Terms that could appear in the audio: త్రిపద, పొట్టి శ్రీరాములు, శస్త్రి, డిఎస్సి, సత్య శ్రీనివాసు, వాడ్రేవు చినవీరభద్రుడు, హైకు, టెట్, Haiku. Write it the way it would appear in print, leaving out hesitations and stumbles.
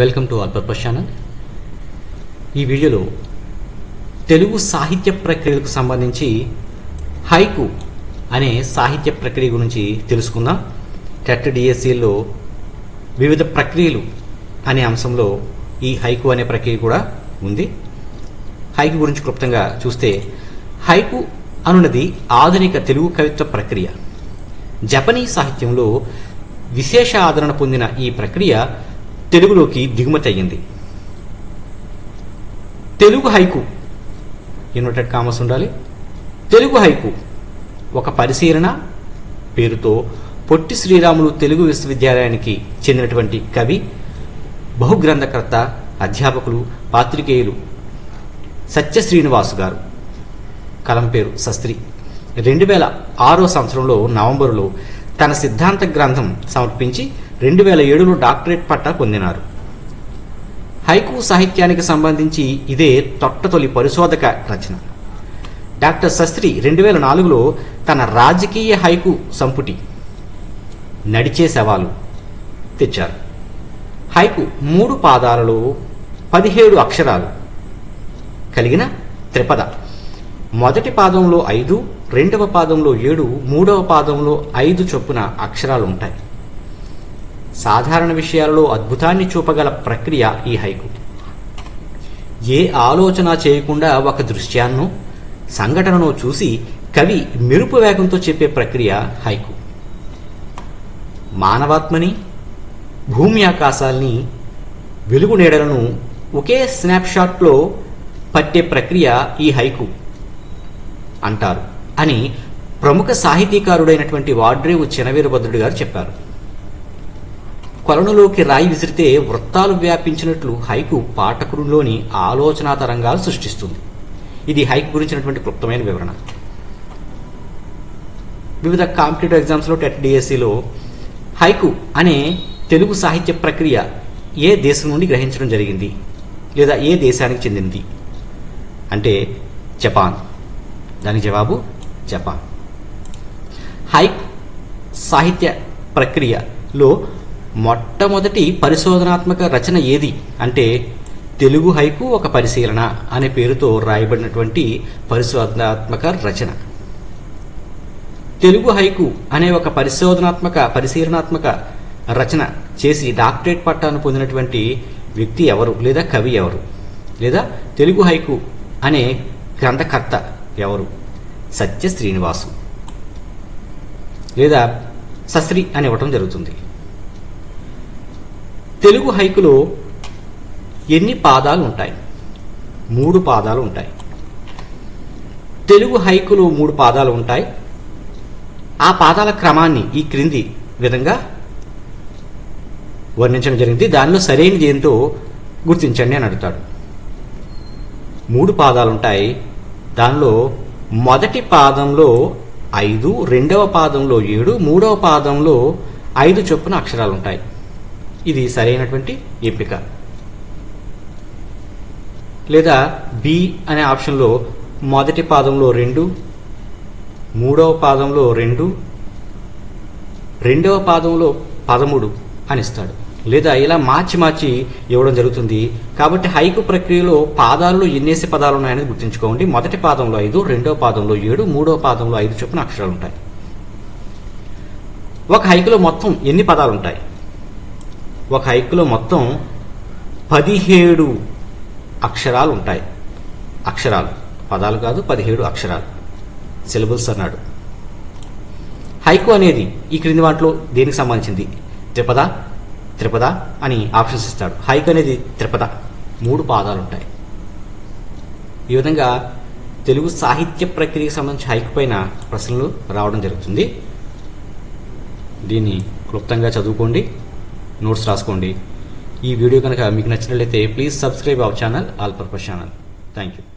Welcome to ఆల్పర్పస్ channel. ఈ వీడియోలో తెలుగు సాహిత్య ప్రక్రియకు సంబంధించి హైకు అనే సాహిత్య ప్రక్రియ గురించి తెలుసుకుందాం। టెట్ డిఎస్సిలో వివిధ ప్రక్రియలు అనే అంశంలో ఈ హైకు అనే ప్రక్రియ కూడా ఉంది। హైకు గురించి క్లుప్తంగా చూస్తే, హైకు అనునది ఆధునిక తెలుగు కవిత్వ ప్రక్రియ। జపనీస్ సాహిత్యంలో విశేష ఆదరణ పొందిన ఈ ప్రక్రియ తెలుగులోకి దిగుమతి అయ్యింది। తెలుగు హైకు, ఇన్వర్టెడ్ కామర్స్ ఉండాలి, తెలుగు హైకు ఒక పరిశీలన పేరుతో పొట్టి శ్రీరాములు తెలుగు విశ్వవిద్యాలయానికి చెందినటువంటి కవి, బహుగ్రంథకర్త, అధ్యాపకులు, పాత్రికేయులు సత్య శ్రీనివాసు గారు, కలం పేరు శస్త్రి, 2006వ సంవత్సరంలో నవంబరులో తన సిద్ధాంత గ్రంథం సమర్పించి 2007లో డాక్టరేట్ పట్టా పొందినారు। హైకు సాహిత్యానికి సంబంధించి ఇదే తొట్టతొలి పరిశోధక రచన। డాక్టర్ శస్త్రి 2004లో తన రాజకీయ హైకు సంపుటి నడిచే సవాలు తెచ్చారు। హైకు 3 పాదాలలో 17 అక్షరాలు కలిగిన త్రిపద। మొదటి పాదంలో 5, రెండవ పాదంలో 7, మూడవ పాదంలో 5 చొప్పున అక్షరాలు ఉంటాయి। సాధారణ విషయాలలో అద్భుతాన్ని చూపగల ప్రక్రియ ఈ హైకు। ఏ ఆలోచన చేయకుండా ఒక దృశ్యాన్ని, సంఘటనను చూసి కవి మెరుపు వేగంతో చెప్పే ప్రక్రియ హైకు। మానవాత్మని, భూమి ఆకాశాల్ని, వెలుగు నీడలను ఒకే స్నాప్షాట్లో పట్టే ప్రక్రియ ఈ హైకు అంటారు అని ప్రముఖ సాహితీకారుడైనటువంటి వాడ్రేవు చినవీరభద్రుడు గారు చెప్పారు। కొలనులోకి రాయి విసిరితే వృత్తాలు వ్యాపించినట్లు హైకు పాఠకుడిలోని ఆలోచనా తరంగాలు సృష్టిస్తుంది। ఇది హైకు గురించినటువంటి క్లుప్తమైన వివరణ। వివిధ కాంపిటేటివ్ ఎగ్జామ్స్లో, టెట్ డిఎస్సిలో హైకు అనే తెలుగు సాహిత్య ప్రక్రియ ఏ దేశం నుండి గ్రహించడం జరిగింది లేదా ఏ దేశానికి చెందింది అంటే జపాన్। దానికి జవాబు జపాన్। హైకు సాహిత్య ప్రక్రియలో మొట్టమొదటి పరిశోధనాత్మక రచన ఏది అంటే తెలుగు హైకు ఒక పరిశీలన అనే పేరుతో రాయబడినటువంటి పరిశోధనాత్మక రచన। తెలుగు హైకు అనే ఒక పరిశీలనాత్మక రచన చేసి డాక్టరేట్ పట్టాను పొందినటువంటి వ్యక్తి ఎవరు లేదా కవి ఎవరు లేదా తెలుగు హైకు అనే గ్రంథకర్త ఎవరు? సత్య శ్రీనివాసు లేదా శస్త్రి అని ఇవ్వటం జరుగుతుంది। తెలుగు హైకులో ఎన్ని పాదాలు ఉంటాయి? 3 పాదాలు ఉంటాయి। తెలుగు హైకులో 3 పాదాలు ఉంటాయి। ఆ పాదాల క్రమాన్ని ఈ క్రింది విధంగా వర్ణించడం జరిగింది। దానిలో సరైనది ఏంటో గుర్తించండి అని అడుగుతాడు। 3 పాదాలు ఉంటాయి। దానిలో మొదటి పాదంలో 5, రెండవ పాదంలో 7, మూడవ పాదంలో 5 చొప్పున అక్షరాలు ఉంటాయి। ఇది సరైనటువంటి ఎంపిక। లేదా బి అనే ఆప్షన్లో మొదటి పాదంలో 2, మూడవ పాదంలో 2, రెండవ పాదంలో 13 అని ఇస్తాడు। లేదా ఇలా మార్చి ఇవ్వడం జరుగుతుంది। కాబట్టి హైకు ప్రక్రియలో పాదాలలో ఎన్నేసి పదాలు ఉన్నాయనేది గుర్తుంచుకోండి। మొదటి పాదంలో 5, రెండవ పాదంలో 7, మూడవ పాదంలో 5 చొప్పున అక్షరాలు ఉంటాయి। ఒక హైకులో మొత్తం ఎన్ని పదాలు ఉంటాయి? ఒక హైకులో మొత్తం 17 అక్షరాలు ఉంటాయి। అక్షరాలు, పదాలు కాదు, 17 అక్షరాలు, సిలబుల్స్ అన్నాడు। హైకు అనేది ఈ క్రింది వాటిలో దేనికి సంబంధించింది? త్రిపద, త్రిపద అని ఆప్షన్స్ ఇస్తాడు। హైకు అనేది త్రిపద, 3 పాదాలు ఉంటాయి। ఈ విధంగా తెలుగు సాహిత్య ప్రక్రియకు సంబంధించి హైకు పైన ప్రశ్నలు రావడం జరుగుతుంది। దీన్ని క్లుప్తంగా చదువుకోండి, నోట్స్ రాసుకోండి। ఈ వీడియో కనుక మీకు నచ్చినట్లయితే please subscribe our channel all purpose channel. Thank you.